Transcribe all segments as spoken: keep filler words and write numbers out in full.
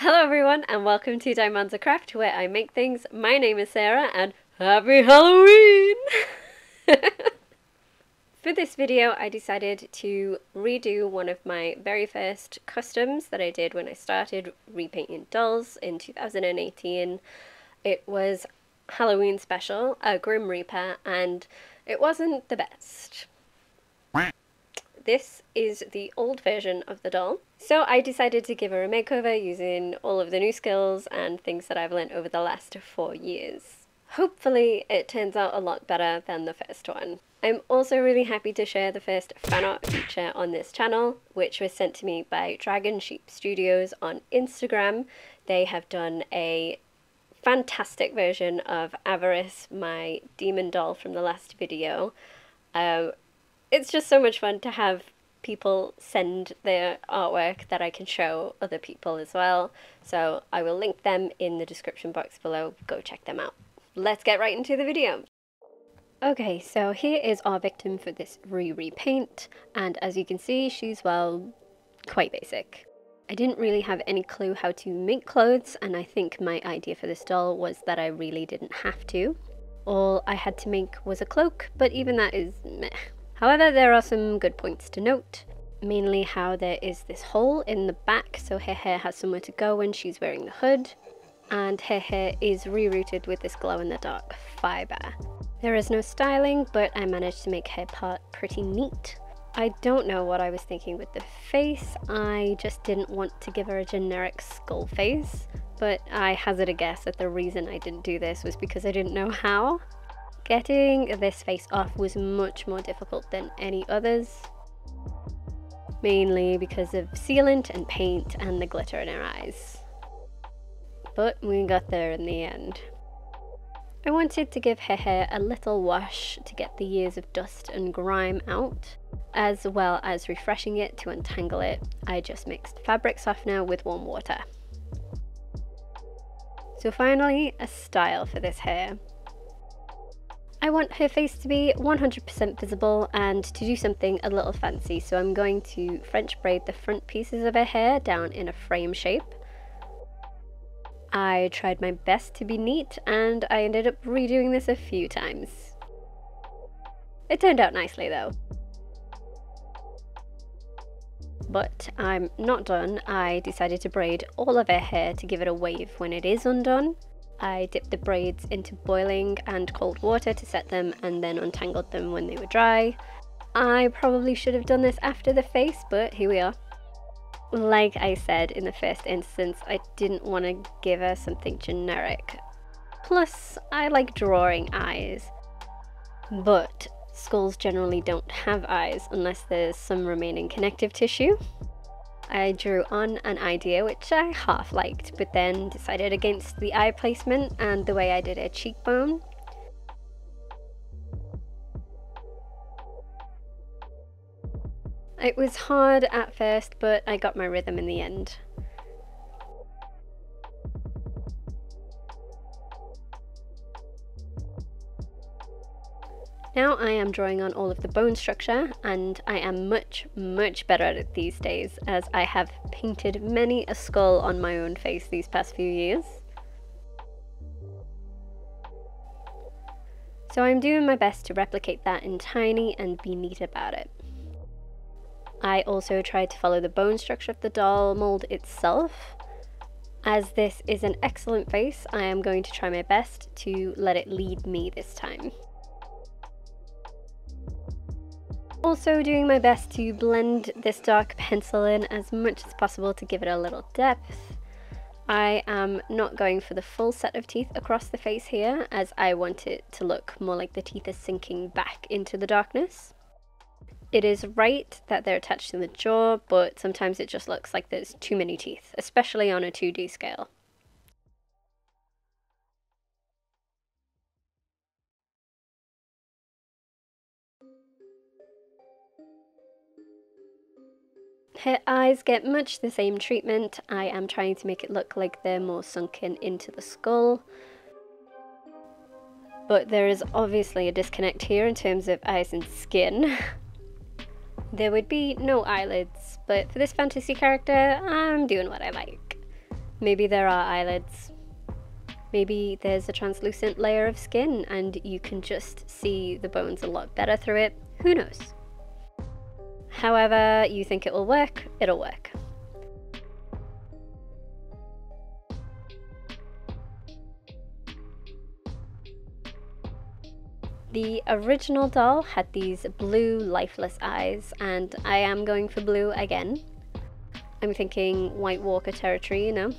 Hello everyone and welcome to DiamondzaCraft, where I make things. My name is Sarah and happy Halloween! For this video I decided to redo one of my very first customs that I did when I started repainting dolls in two thousand eighteen. It was Halloween special, a Grim Reaper, and it wasn't the best. This is the old version of the doll. So I decided to give her a makeover using all of the new skills and things that I've learned over the last four years. Hopefully it turns out a lot better than the first one. I'm also really happy to share the first fan art feature on this channel, which was sent to me by Dragonsheep Studios on Instagram. They have done a fantastic version of Avarice, my demon doll from the last video. Uh, It's just so much fun to have people send their artwork that I can show other people as well. So I will link them in the description box below. Go check them out. Let's get right into the video. Okay, so here is our victim for this re-repaint. And as you can see, she's, well, quite basic. I didn't really have any clue how to make clothes. And I think my idea for this doll was that I really didn't have to. All I had to make was a cloak, but even that is meh. However, there are some good points to note, mainly how there is this hole in the back so her hair has somewhere to go when she's wearing the hood, and her hair is rerouted with this glow-in-the-dark fibre. There is no styling, but I managed to make her part pretty neat. I don't know what I was thinking with the face, I just didn't want to give her a generic skull face, but I hazard a guess that the reason I didn't do this was because I didn't know how. Getting this face off was much more difficult than any others, mainly because of sealant and paint and the glitter in her eyes. But we got there in the end. I wanted to give her hair a little wash to get the years of dust and grime out, as well as refreshing it to untangle it. I just mixed fabric softener with warm water. So finally, a style for this hair. I want her face to be one hundred percent visible and to do something a little fancy, so I'm going to French braid the front pieces of her hair down in a frame shape. I tried my best to be neat and I ended up redoing this a few times. It turned out nicely though. But I'm not done. I decided to braid all of her hair to give it a wave when it is undone. I dipped the braids into boiling and cold water to set them and then untangled them when they were dry. I probably should have done this after the face, but here we are. Like I said in the first instance, I didn't want to give her something generic. Plus, I like drawing eyes. But skulls generally don't have eyes unless there's some remaining connective tissue. I drew on an idea which I half liked, but then decided against the eye placement and the way I did her cheekbone. It was hard at first, but I got my rhythm in the end. Now I am drawing on all of the bone structure, and I am much, much better at it these days, as I have painted many a skull on my own face these past few years. So I'm doing my best to replicate that in tiny and be neat about it. I also tried to follow the bone structure of the doll mold itself. As this is an excellent face, I am going to try my best to let it lead me this time. Also doing my best to blend this dark pencil in as much as possible to give it a little depth. I am not going for the full set of teeth across the face here, as I want it to look more like the teeth are sinking back into the darkness. It is right that they're attached to the jaw, but sometimes it just looks like there's too many teeth, especially on a two D scale. Her eyes get much the same treatment. I am trying to make it look like they're more sunken into the skull. But there is obviously a disconnect here in terms of eyes and skin. There would be no eyelids, but for this fantasy character, I'm doing what I like. Maybe there are eyelids. Maybe there's a translucent layer of skin and you can just see the bones a lot better through it. Who knows? However you think it will work, it'll work. The original doll had these blue lifeless eyes, and I am going for blue again. I'm thinking White Walker territory, you know?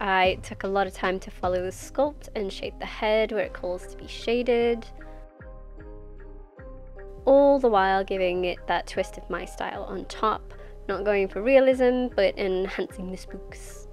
I took a lot of time to follow the sculpt and shape the head where it calls to be shaded, all the while giving it that twist of my style on top, not going for realism but enhancing the spooks.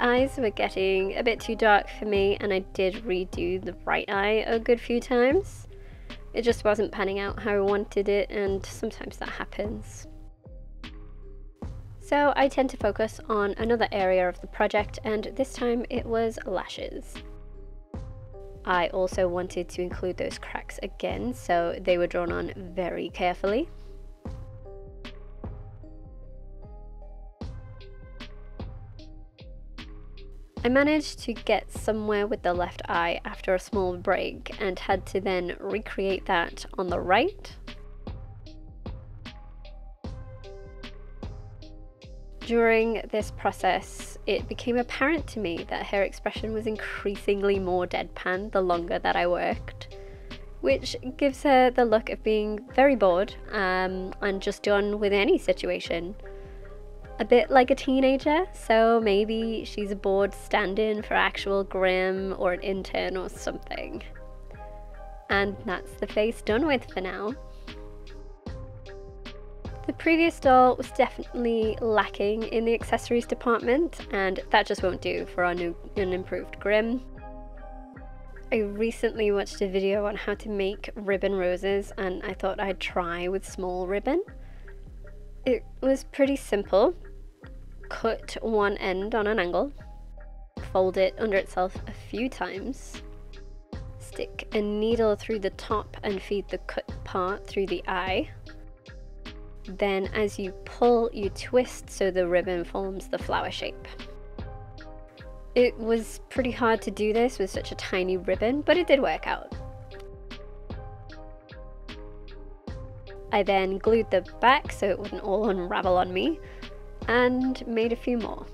Eyes were getting a bit too dark for me, and I did redo the right eye a good few times. It just wasn't panning out how I wanted it, and sometimes that happens. So I tend to focus on another area of the project, and this time it was lashes. I also wanted to include those cracks again, so they were drawn on very carefully. I managed to get somewhere with the left eye after a small break and had to then recreate that on the right. During this process, it became apparent to me that her expression was increasingly more deadpan the longer that I worked, which gives her the look of being very bored um, and just done with any situation. A bit like a teenager, so maybe she's a bored stand-in for actual grim or an intern or something. And that's the face done with for now. The previous doll was definitely lacking in the accessories department, and that just won't do for our new and improved grim. I recently watched a video on how to make ribbon roses, and I thought I'd try with small ribbon. It was pretty simple. Cut one end on an angle, fold it under itself a few times, stick a needle through the top and feed the cut part through the eye. Then as you pull, you twist so the ribbon forms the flower shape. It was pretty hard to do this with such a tiny ribbon, but it did work out. I then glued the back so it wouldn't all unravel on me, and made a few more.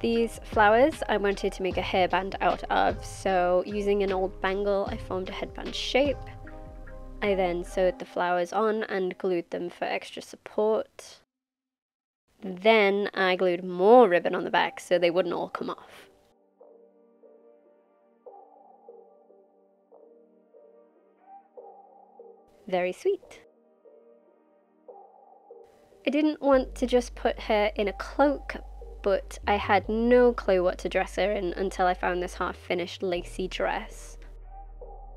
These flowers I wanted to make a hairband out of, so using an old bangle I formed a headband shape. I then sewed the flowers on and glued them for extra support. Then I glued more ribbon on the back so they wouldn't all come off. Very sweet. I didn't want to just put her in a cloak, but I had no clue what to dress her in until I found this half-finished lacy dress.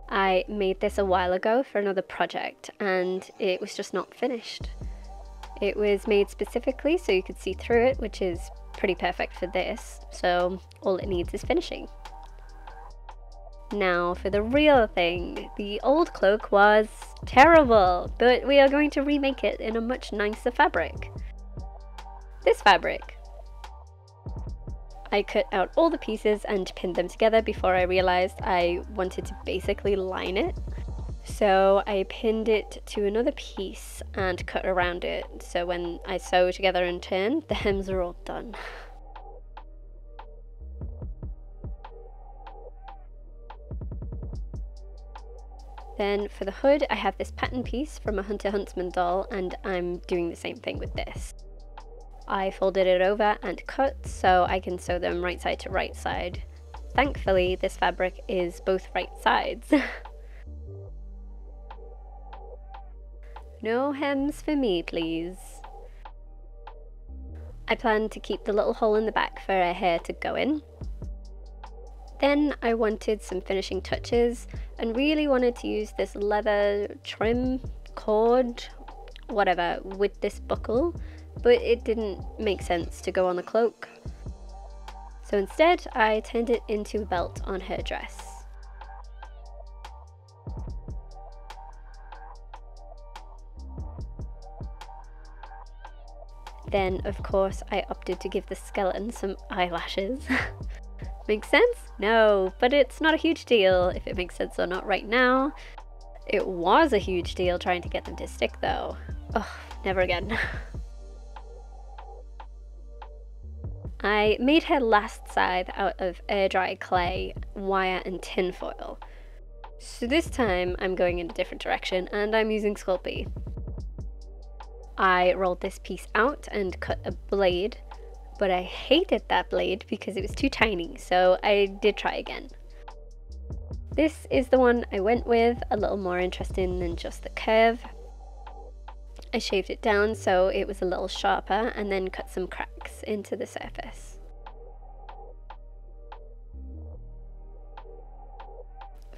I made this a while ago for another project, and it was just not finished. It was made specifically so you could see through it, which is pretty perfect for this, so all it needs is finishing. Now for the real thing. The old cloak was terrible, but we are going to remake it in a much nicer fabric. This fabric. I cut out all the pieces and pinned them together before I realized I wanted to basically line it. So I pinned it to another piece and cut around it, so when I sew together and turn, the hems are all done. Then for the hood, I have this pattern piece from a Hunter Huntsman doll, and I'm doing the same thing with this. I folded it over and cut so I can sew them right side to right side. Thankfully, this fabric is both right sides. No hems for me, please. I plan to keep the little hole in the back for her hair to go in. Then I wanted some finishing touches and really wanted to use this leather trim cord whatever with this buckle, but it didn't make sense to go on the cloak. So instead, I turned it into a belt on her dress. Then, of course, I opted to give the skeleton some eyelashes. Makes sense? No, but it's not a huge deal if it makes sense or not right now. It was a huge deal trying to get them to stick though. Ugh, never again. I made her last scythe out of air-dried clay, wire and tin foil. So this time I'm going in a different direction and I'm using Sculpey. I rolled this piece out and cut a blade, but I hated that blade because it was too tiny, so I did try again. This is the one I went with, a little more interesting than just the curve. I shaved it down so it was a little sharper and then cut some cracks into the surface.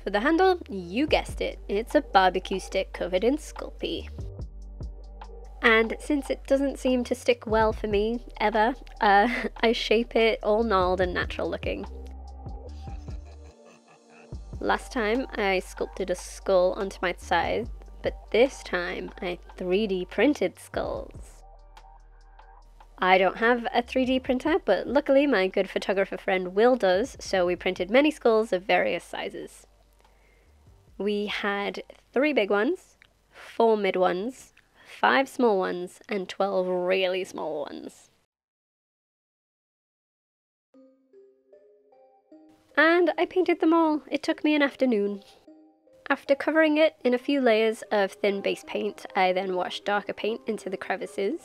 For the handle, you guessed it, it's a barbecue stick covered in Sculpey. And since it doesn't seem to stick well for me, ever, uh, I shape it all gnarled and natural looking. Last time I sculpted a skull onto my scythe, but this time I three D printed skulls. I don't have a three D printer, but luckily my good photographer friend Will does, so we printed many skulls of various sizes. We had three big ones, four mid ones, five small ones, and twelve really small ones. And I painted them all. It took me an afternoon. After covering it in a few layers of thin base paint, I then washed darker paint into the crevices.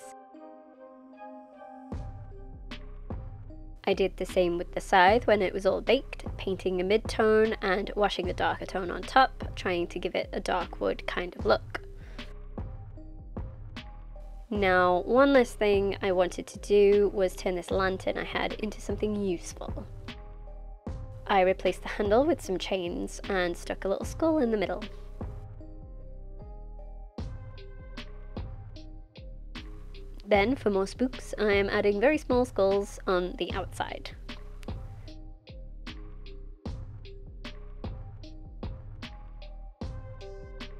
I did the same with the scythe when it was all baked, painting a mid-tone and washing the darker tone on top, trying to give it a dark wood kind of look. Now, one last thing I wanted to do was turn this lantern I had into something useful. I replaced the handle with some chains and stuck a little skull in the middle. Then, for more spooks, I am adding very small skulls on the outside.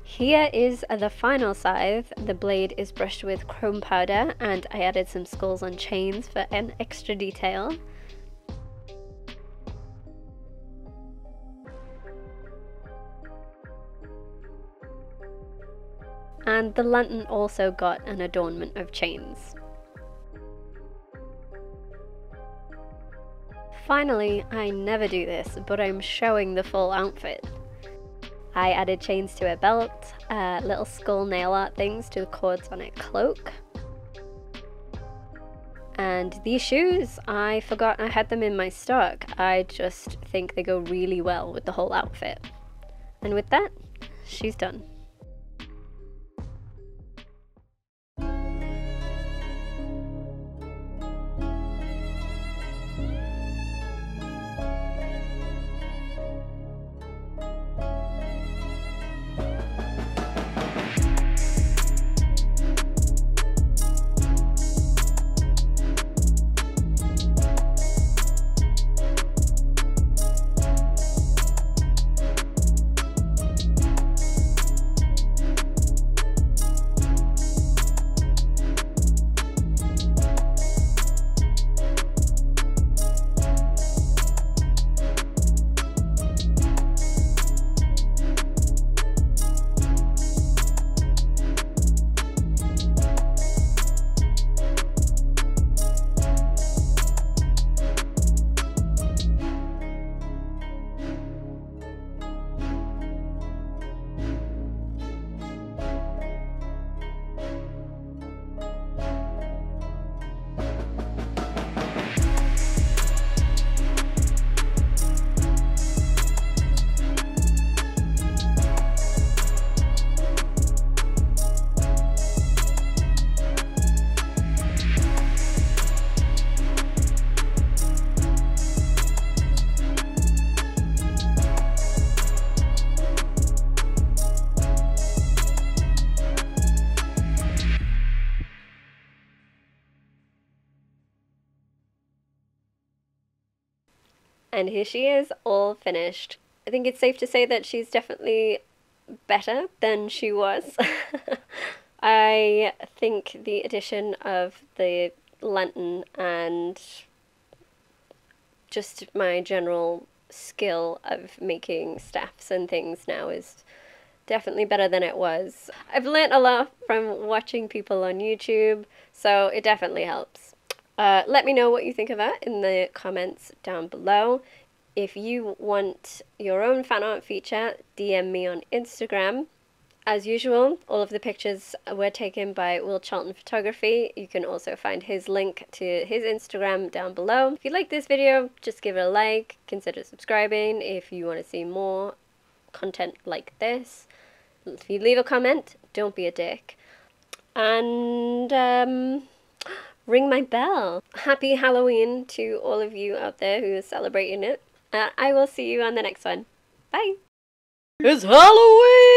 Here is the final scythe. The blade is brushed with chrome powder and I added some skulls on chains for an extra detail. And the lantern also got an adornment of chains. Finally, I never do this, but I'm showing the full outfit. I added chains to her belt, uh, little skull nail art things to the cords on her cloak. And these shoes, I forgot I had them in my stock. I just think they go really well with the whole outfit. And with that, she's done. And here she is, all finished. I think it's safe to say that she's definitely better than she was. I think the addition of the lantern and just my general skill of making staffs and things now is definitely better than it was. I've learnt a lot from watching people on YouTube, so it definitely helps. Uh, let me know what you think of that in the comments down below. If you want your own fan art feature, D M me on Instagram. As usual, all of the pictures were taken by Will Charlton Photography. You can also find his link to his Instagram down below. If you like this video, just give it a like. Consider subscribing if you want to see more content like this. If you leave a comment, don't be a dick. And um, ring my bell. Happy Halloween to all of you out there who are celebrating it. Uh, I will see you on the next one. Bye. It's Halloween!